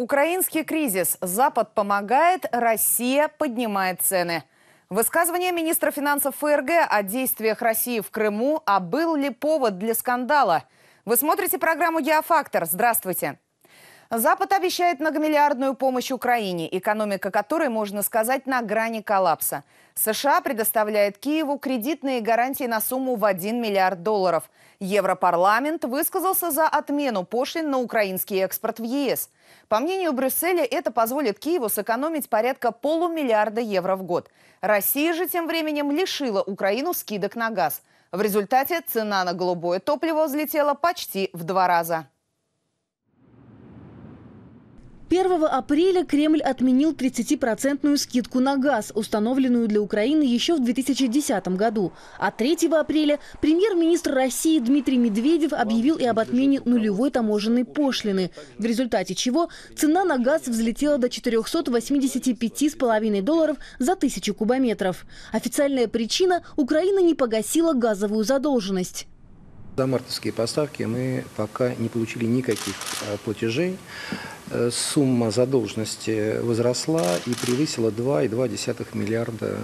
Украинский кризис. Запад помогает, Россия поднимает цены. Высказывание министра финансов ФРГ о действиях России в Крыму, а был ли повод для скандала? Вы смотрите программу «Геофактор». Здравствуйте. Запад обещает многомиллиардную помощь Украине, экономика которой, можно сказать, на грани коллапса. США предоставляет Киеву кредитные гарантии на сумму в $1 миллиард. Европарламент высказался за отмену пошлин на украинский экспорт в ЕС. По мнению Брюсселя, это позволит Киеву сэкономить порядка $0,5 миллиарда в год. Россия же тем временем лишила Украину скидок на газ. В результате цена на голубое топливо взлетела почти в 2 раза. 1 апреля Кремль отменил 30% скидку на газ, установленную для Украины еще в 2010 году. А 3 апреля премьер-министр России Дмитрий Медведев объявил и об отмене нулевой таможенной пошлины, в результате чего цена на газ взлетела до $485,5 за 1000 кубометров. Официальная причина – Украина не погасила газовую задолженность. За мартовские поставки мы пока не получили никаких платежей. Сумма задолженности возросла и превысила $2,2 миллиарда.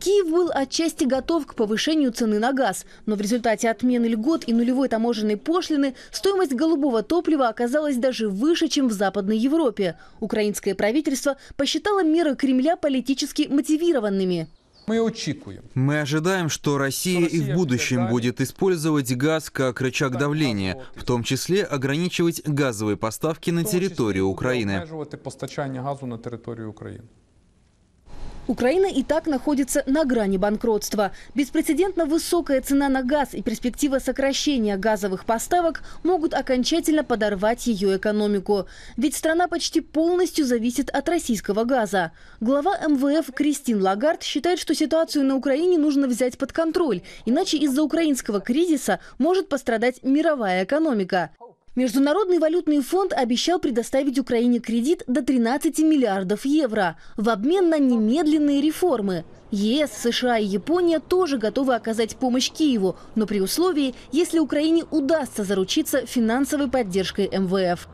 Киев был отчасти готов к повышению цены на газ, но в результате отмены льгот и нулевой таможенной пошлины стоимость голубого топлива оказалась даже выше, чем в Западной Европе. Украинское правительство посчитало меры Кремля политически мотивированными. Мы ожидаем, что Россия и в будущем будет использовать газ как рычаг давления, в том числе ограничивать газовые поставки на территорию Украины. Украина и так находится на грани банкротства. Беспрецедентно высокая цена на газ и перспектива сокращения газовых поставок могут окончательно подорвать ее экономику. Ведь страна почти полностью зависит от российского газа. Глава МВФ Кристин Лагард считает, что ситуацию на Украине нужно взять под контроль, иначе из-за украинского кризиса может пострадать мировая экономика. Международный валютный фонд обещал предоставить Украине кредит до €13 миллиардов в обмен на немедленные реформы. ЕС, США и Япония тоже готовы оказать помощь Киеву, но при условии, если Украине удастся заручиться финансовой поддержкой МВФ.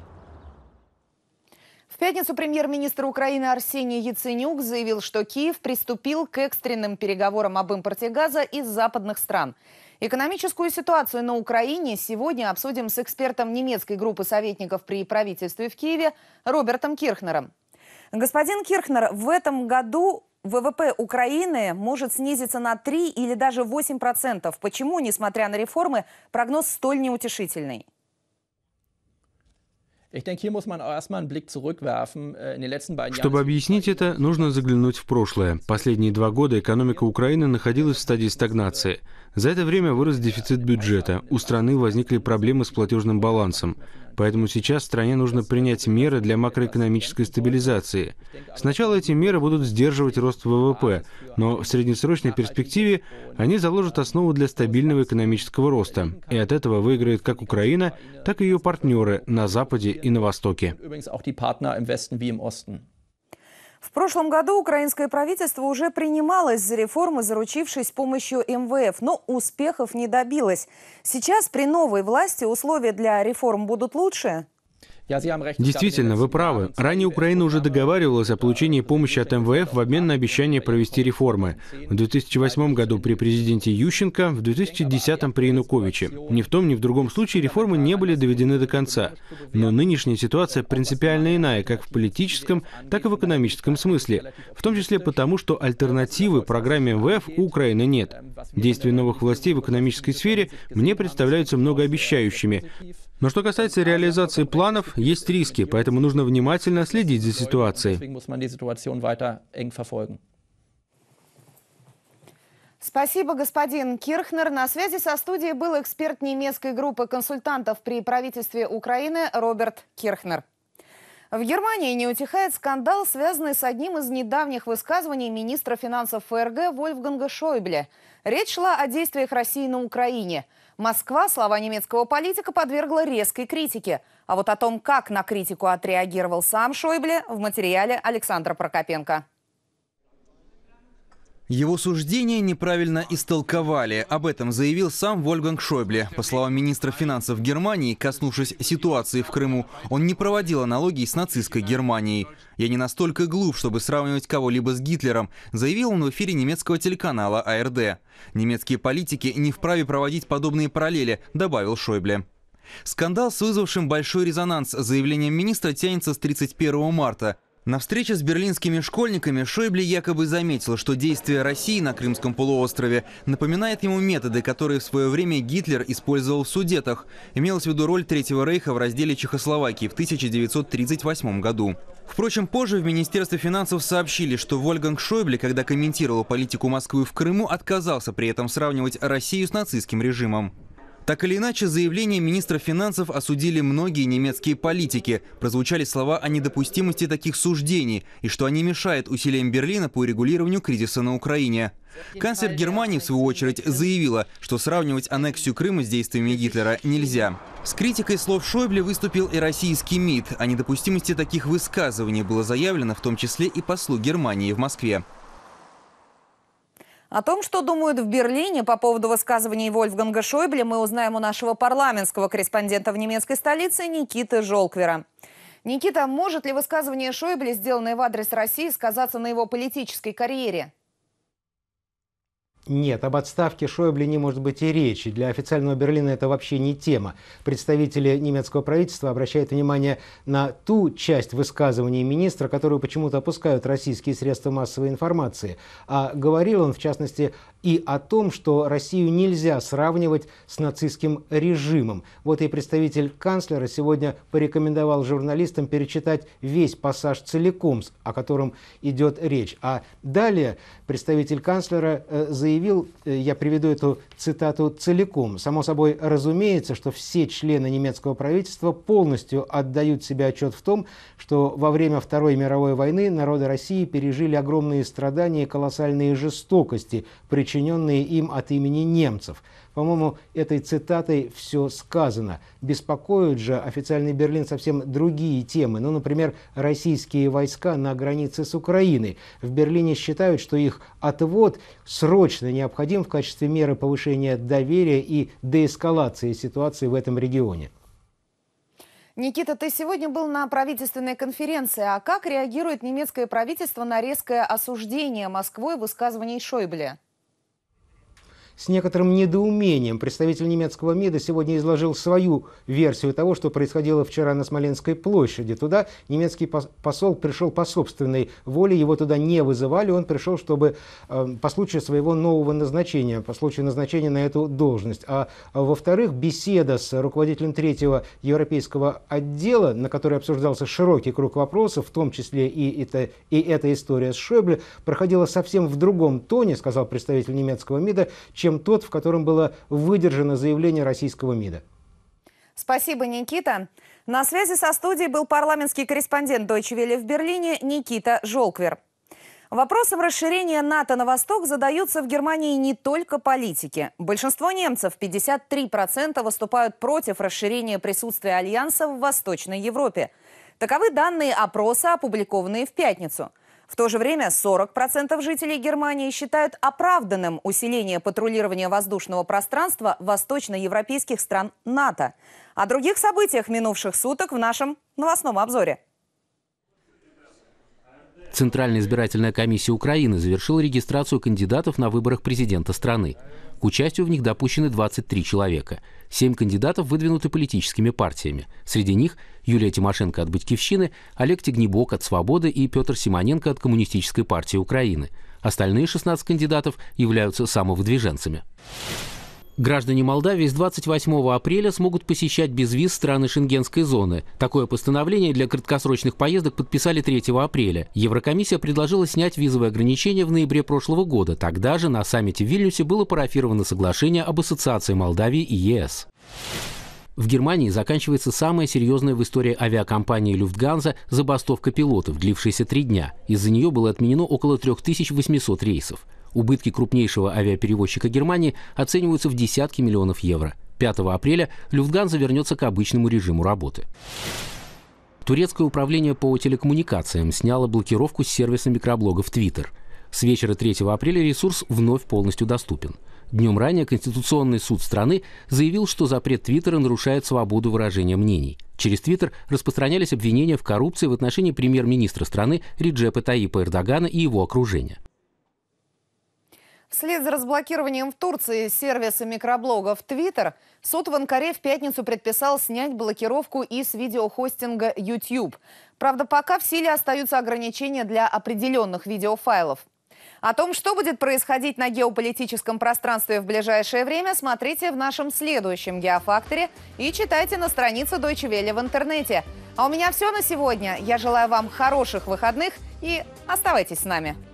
В пятницу премьер-министр Украины Арсений Яценюк заявил, что Киев приступил к экстренным переговорам об импорте газа из западных стран. Экономическую ситуацию на Украине сегодня обсудим с экспертом немецкой группы советников при правительстве в Киеве Робертом Кирхнером. Господин Кирхнер, в этом году ВВП Украины может снизиться на 3 или даже 8%. Почему, несмотря на реформы, прогноз столь неутешительный? Чтобы объяснить это, нужно заглянуть в прошлое. Последние 2 года экономика Украины находилась в стадии стагнации. За это время вырос дефицит бюджета. У страны возникли проблемы с платежным балансом. Поэтому сейчас стране нужно принять меры для макроэкономической стабилизации. Сначала эти меры будут сдерживать рост ВВП, но в среднесрочной перспективе они заложат основу для стабильного экономического роста. И от этого выиграет как Украина, так и ее партнеры на Западе и на Востоке. В прошлом году украинское правительство уже принималось за реформы, заручившись помощью МВФ, но успехов не добилось. Сейчас при новой власти условия для реформ будут лучше? Действительно, вы правы. Ранее Украина уже договаривалась о получении помощи от МВФ в обмен на обещание провести реформы. В 2008 году при президенте Ющенко, в 2010 при Януковиче. Ни в том, ни в другом случае реформы не были доведены до конца. Но нынешняя ситуация принципиально иная, как в политическом, так и в экономическом смысле. В том числе потому, что альтернативы программе МВФ у Украины нет. Действия новых властей в экономической сфере мне представляются многообещающими. Но что касается реализации планов, есть риски, поэтому нужно внимательно следить за ситуацией. Спасибо, господин Кирхнер. На связи со студией был эксперт немецкой группы консультантов при правительстве Украины Роберт Кирхнер. В Германии не утихает скандал, связанный с одним из недавних высказываний министра финансов ФРГ Вольфганга Шойбле. Речь шла о действиях России на Украине. Москва слова немецкого политика подвергла резкой критике. А вот о том, как на критику отреагировал сам Шойбле, в материале Александра Прокопенко. Его суждение неправильно истолковали. Об этом заявил сам Вольфганг Шойбле. По словам министра финансов Германии, коснувшись ситуации в Крыму, он не проводил аналогии с нацистской Германией. «Я не настолько глуп, чтобы сравнивать кого-либо с Гитлером», заявил он в эфире немецкого телеканала АРД. «Немецкие политики не вправе проводить подобные параллели», добавил Шойбле. Скандал с вызвавшим большой резонанс заявлением министра тянется с 31 марта. На встрече с берлинскими школьниками Шойбле якобы заметил, что действия России на Крымском полуострове напоминают ему методы, которые в свое время Гитлер использовал в Судетах. Имелась в виду роль Третьего рейха в разделе Чехословакии в 1938 году. Впрочем, позже в Министерстве финансов сообщили, что Вольфганг Шойбле, когда комментировал политику Москвы в Крыму, отказался при этом сравнивать Россию с нацистским режимом. Так или иначе, заявление министра финансов осудили многие немецкие политики. Прозвучали слова о недопустимости таких суждений и что они мешают усилиям Берлина по урегулированию кризиса на Украине. Канцлер Германии, в свою очередь, заявила, что сравнивать аннексию Крыма с действиями Гитлера нельзя. С критикой слов Шойбле выступил и российский МИД. О недопустимости таких высказываний было заявлено в том числе и послу Германии в Москве. О том, что думают в Берлине по поводу высказываний Вольфганга Шойбле, мы узнаем у нашего парламентского корреспондента в немецкой столице Никиты Жолквера. Никита, может ли высказывание Шойбле, сделанное в адрес России, сказаться на его политической карьере? Нет, об отставке Шойбле не может быть и речи. Для официального Берлина это вообще не тема. Представители немецкого правительства обращают внимание на ту часть высказываний министра, которую почему-то опускают российские средства массовой информации. А говорил он, в частности, и о том, что Россию нельзя сравнивать с нацистским режимом. Вот и представитель канцлера сегодня порекомендовал журналистам перечитать весь пассаж целиком, о котором идет речь. А далее представитель канцлера заявил, я приведу эту цитату целиком: «Само собой разумеется, что все члены немецкого правительства полностью отдают себе отчет в том, что во время Второй мировой войны народы России пережили огромные страдания и колоссальные жестокости, причиненные им от имени немцев». По-моему, этой цитатой все сказано. Беспокоят же официальный Берлин совсем другие темы. Ну, например, российские войска на границе с Украиной. В Берлине считают, что их отвод срочно необходим в качестве меры повышения доверия и деэскалации ситуации в этом регионе. Никита, ты сегодня был на правительственной конференции. А как реагирует немецкое правительство на резкое осуждение Москвой высказываний Шойбле? С некоторым недоумением представитель немецкого МИДа сегодня изложил свою версию того, что происходило вчера на Смоленской площади. Туда немецкий посол пришел по собственной воле, его туда не вызывали, он пришел, чтобы по случаю своего нового назначения, по случаю назначения на эту должность. А во-вторых, беседа с руководителем третьего европейского отдела, на которой обсуждался широкий круг вопросов, в том числе и эта история с Шойбле, проходила совсем в другом тоне, сказал представитель немецкого МИДа, чем тот, в котором было выдержано заявление российского МИДа. Спасибо, Никита. На связи со студией был парламентский корреспондент Deutsche Welle в Берлине Никита Жолквер. Вопросом расширения НАТО на восток задаются в Германии не только политики. Большинство немцев, 53%, выступают против расширения присутствия Альянса в Восточной Европе. Таковы данные опроса, опубликованные в пятницу. В то же время 40% жителей Германии считают оправданным усиление патрулирования воздушного пространства восточноевропейских стран НАТО. О других событиях минувших суток в нашем новостном обзоре. Центральная избирательная комиссия Украины завершила регистрацию кандидатов на выборах президента страны. К участию в них допущены 23 человека. 7 кандидатов выдвинуты политическими партиями. Среди них Юлия Тимошенко от «Батьківщины», Олег Тигнебок от «Свободы» и Петр Симоненко от Коммунистической партии Украины. Остальные 16 кандидатов являются самовыдвиженцами. Граждане Молдавии с 28 апреля смогут посещать без виз страны Шенгенской зоны. Такое постановление для краткосрочных поездок подписали 3 апреля. Еврокомиссия предложила снять визовые ограничения в ноябре прошлого года. Тогда же на саммите в Вильнюсе было парафировано соглашение об ассоциации Молдавии и ЕС. В Германии заканчивается самая серьезная в истории авиакомпании «Люфтганза» забастовка пилотов, длившаяся 3 дня. Из-за нее было отменено около 3800 рейсов. Убытки крупнейшего авиаперевозчика Германии оцениваются в десятки миллионов евро. 5 апреля «Люфтганза» вернется к обычному режиму работы. Турецкое управление по телекоммуникациям сняло блокировку с сервиса микроблогов Twitter. С вечера 3 апреля ресурс вновь полностью доступен. Днем ранее Конституционный суд страны заявил, что запрет Твиттера нарушает свободу выражения мнений. Через Твиттер распространялись обвинения в коррупции в отношении премьер-министра страны Реджепа Таипа Эрдогана и его окружения. Вслед за разблокированием в Турции сервиса микроблогов Twitter, суд в Анкаре в пятницу предписал снять блокировку из видеохостинга YouTube. Правда, пока в силе остаются ограничения для определенных видеофайлов. О том, что будет происходить на геополитическом пространстве в ближайшее время, смотрите в нашем следующем «Геофакторе» и читайте на странице Deutsche Welle в интернете. А у меня все на сегодня. Я желаю вам хороших выходных и оставайтесь с нами.